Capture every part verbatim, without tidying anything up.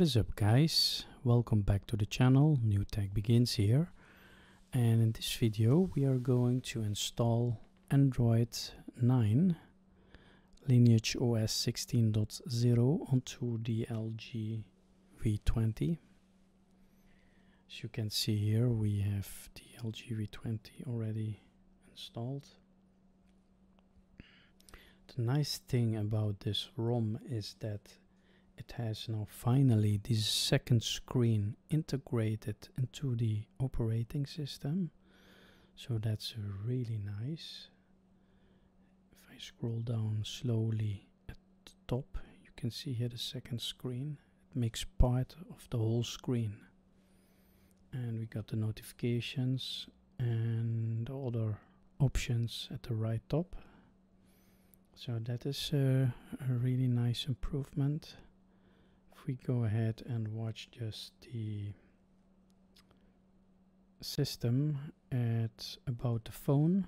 What is up, guys? Welcome back to the channel. NewTechBegins here, and in this video we are going to install Android nine LineageOS sixteen point zero onto the L G V twenty. As you can see here, we have the L G V twenty already installed. The nice thing about this ROM is that it has now finally this second screen integrated into the operating system, so that's really nice. If I scroll down slowly at the top, you can see here the second screen. It makes part of the whole screen, and we got the notifications and other options at the right top, so that is a, a really nice improvement. If we go ahead and watch just the system at about the phone,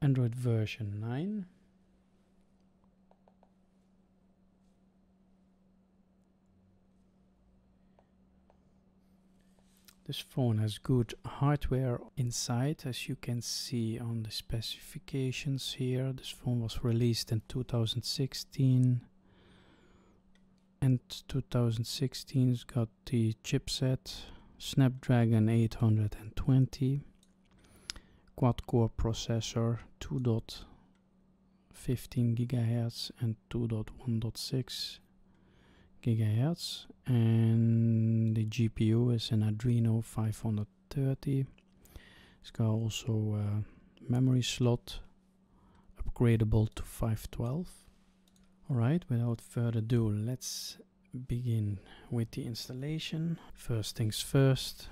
Android version nine, this phone has good hardware inside, as you can see on the specifications here. This phone was released in two thousand sixteen, and twenty sixteen's got the chipset Snapdragon eight hundred twenty, quad-core processor, two point one five gigahertz and two point one point six gigahertz, and the G P U is an Adreno five hundred thirty. It's got also a memory slot upgradable to five twelve. Alright, without further ado, let's begin with the installation. First things first,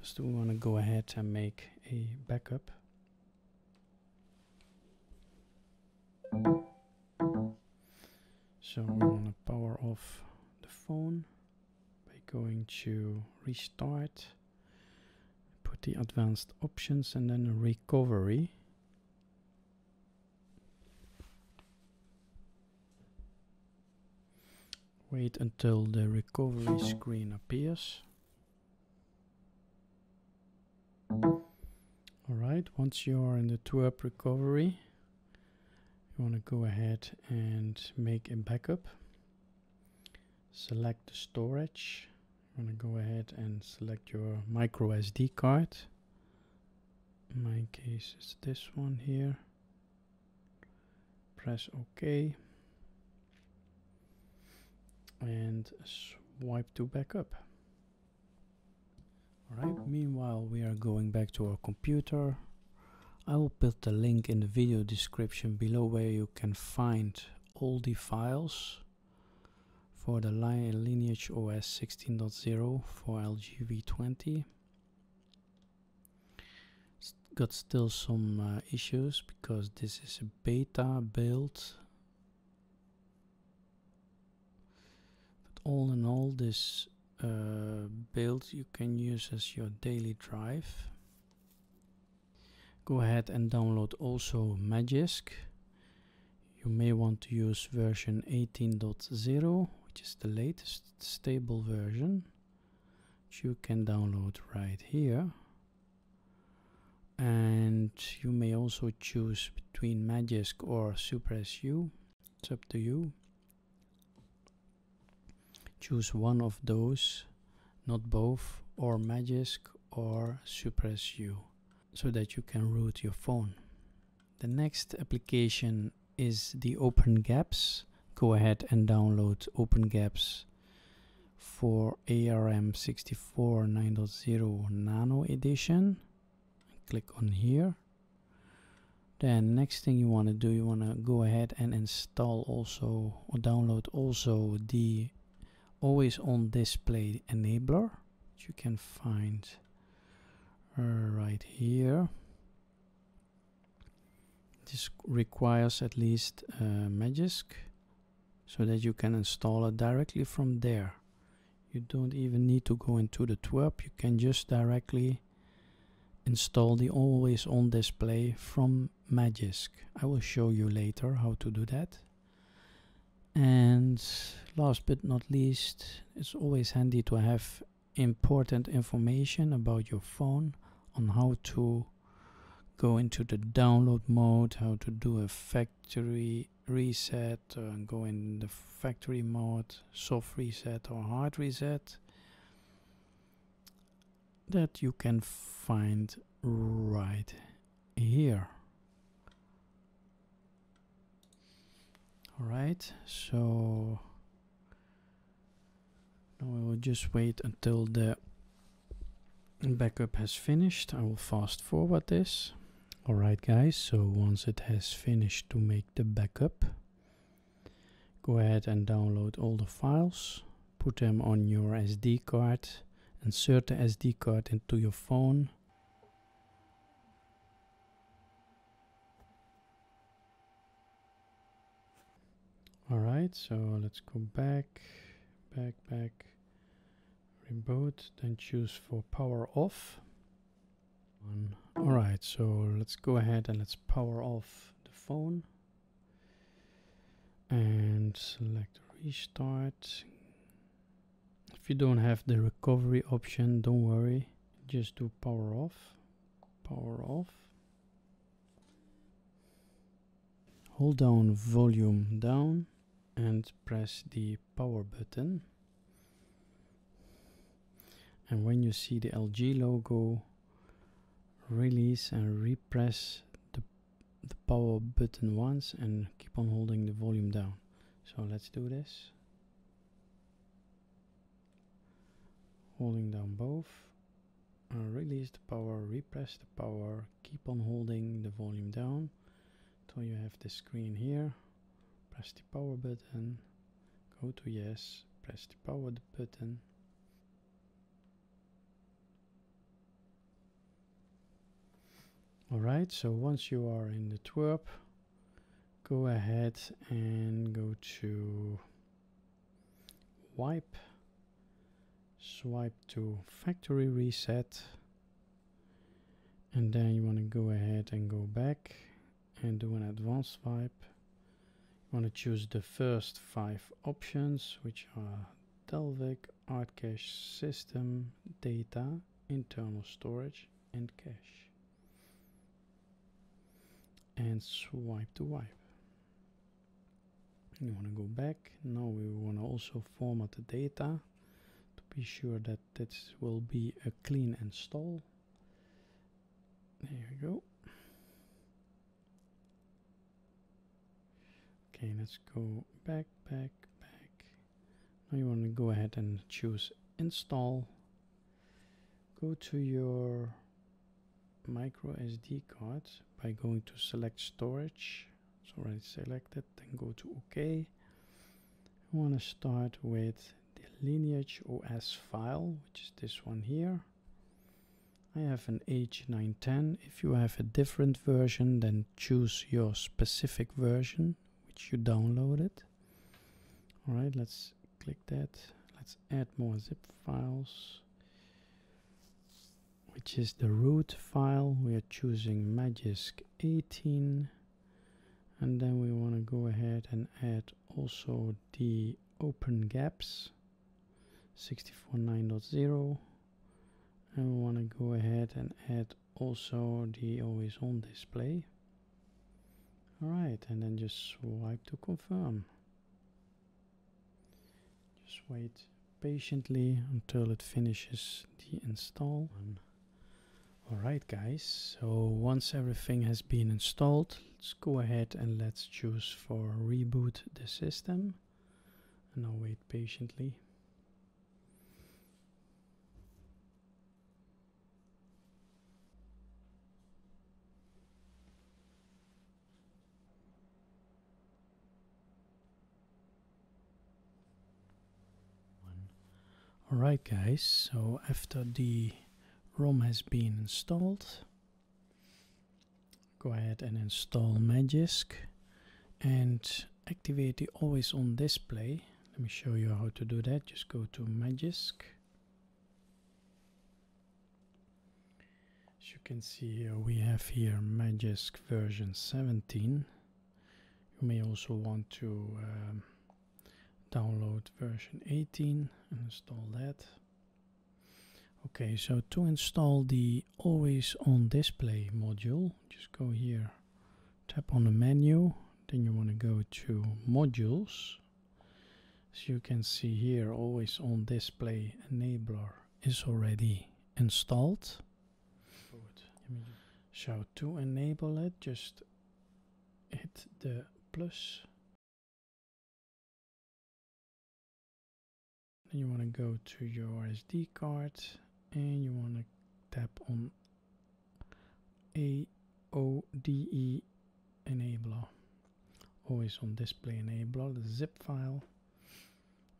first we want to go ahead and make a backup. So we want to power off phone by going to restart, put the advanced options and then recovery. Wait until the recovery screen appears. Alright, once you are in the T W R P recovery, you want to go ahead and make a backup. Select the storage. I'm going to go ahead and select your micro S D card. In my case, it's this one here. Press OK and swipe to backup. Alright, meanwhile, we are going back to our computer. I will put the link in the video description below where you can find all the files for the LineageOS sixteen point zero for L G V twenty. It's got still some uh, issues because this is a beta build, but all in all this uh, build you can use as your daily drive. Go ahead and download also Magisk. You may want to use version eighteen point zero, which is the latest stable version, which you can download right here. And you may also choose between Magisk or SuperSU. It's up to you. Choose one of those, not both, or Magisk or SuperSU, so that you can root your phone. The next application is the OpenGapps. Go ahead and download OpenGapps for A R M sixty-four nine point zero Nano Edition. Click on here. Then next thing you want to do, you want to go ahead and install also or download also the always on display enabler, which you can find uh, right here. This requires at least uh, Magisk, so that you can install it directly from there. You don't even need to go into the T W R P, you can just directly install the always on display from Magisk. I will show you later how to do that. And last but not least, it's always handy to have important information about your phone on how to go into the download mode, how to do a factory reset, uh, go in the factory mode, soft reset or hard reset, that you can find right here. All right, so now we will just wait until the backup has finished. I will fast forward this. All right, guys, so once it has finished to make the backup, go ahead and download all the files, put them on your S D card, insert the S D card into your phone. All right, so let's go back, back, back, reboot, then choose for power off. All right, so let's go ahead and let's power off the phone and select restart. If you don't have the recovery option, don't worry, just do power off, power off. Hold down volume down and press the power button, and when you see the L G logo, release and repress the, the power button once and keep on holding the volume down. So let's do this, holding down both, and release the power, repress the power, keep on holding the volume down till you have the screen here. Press the power button, go to yes, press the power button. Alright, so once you are in the T W R P, go ahead and go to wipe, swipe to factory reset, and then you want to go ahead and go back and do an advanced swipe. You want to choose the first five options, which are Dalvik, hard cache, system, data, internal storage, and cache. And swipe to wipe. You want to go back. Now we want to also format the data to be sure that this will be a clean install. There you go. Okay, let's go back, back, back. Now you want to go ahead and choose install. Go to your micro S D card by going to select storage. It's already selected. Then go to OK. I want to start with the LineageOS file, which is this one here. I have an H nine ten. If you have a different version, then choose your specific version which you downloaded. All right, let's click that. Let's add more zip files, which is the root file. We are choosing Magisk eighteen, and then we want to go ahead and add also the OpenGapps sixty-four nine point zero, and we want to go ahead and add also the always on display. Alright, and then just swipe to confirm. Just wait patiently until it finishes the install. Alright guys, so once everything has been installed, let's go ahead and let's choose for reboot the system, and I'll wait patiently. Alright guys, so after the ROM has been installed, go ahead and install Magisk and activate the always on display. Let me show you how to do that. Just go to Magisk. As you can see here, we have here Magisk version seventeen. You may also want to um, download version eighteen and install that. Okay, so to install the always on display module, just go here, tap on the menu, then you want to go to modules. As you can see here, always on display enabler is already installed. Good. So to enable it, just hit the plus. Then you want to go to your S D card and you want to tap on A O D E enabler, always on display enabler, the zip file.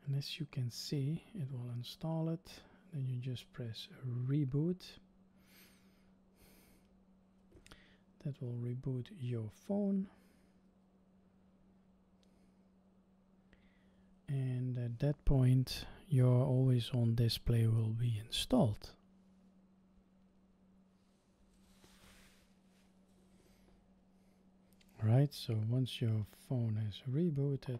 And as you can see, it will install it. Then you just press reboot. That will reboot your phone. And at that point, your always on display will be installed. Right, so once your phone is rebooted,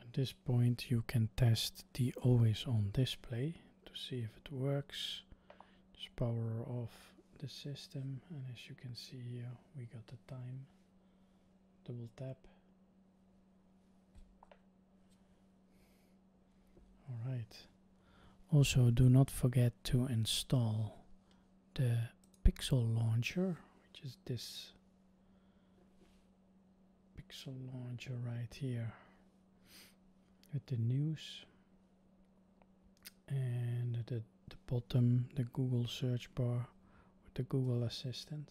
at this point you can test the always on display to see if it works. Just power off the system, and as you can see here, we got the time. Double tap. All right. Also, do not forget to install the Pixel Launcher, which is this Pixel Launcher right here with the news, and at the, the bottom the Google search bar with the Google Assistant.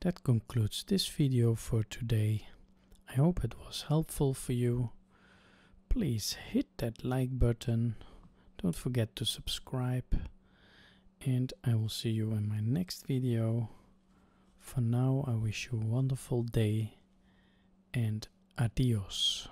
That concludes this video for today. I hope it was helpful for you. Please hit that like button. Don't forget to subscribe. And I will see you in my next video. For now, I wish you a wonderful day and adios.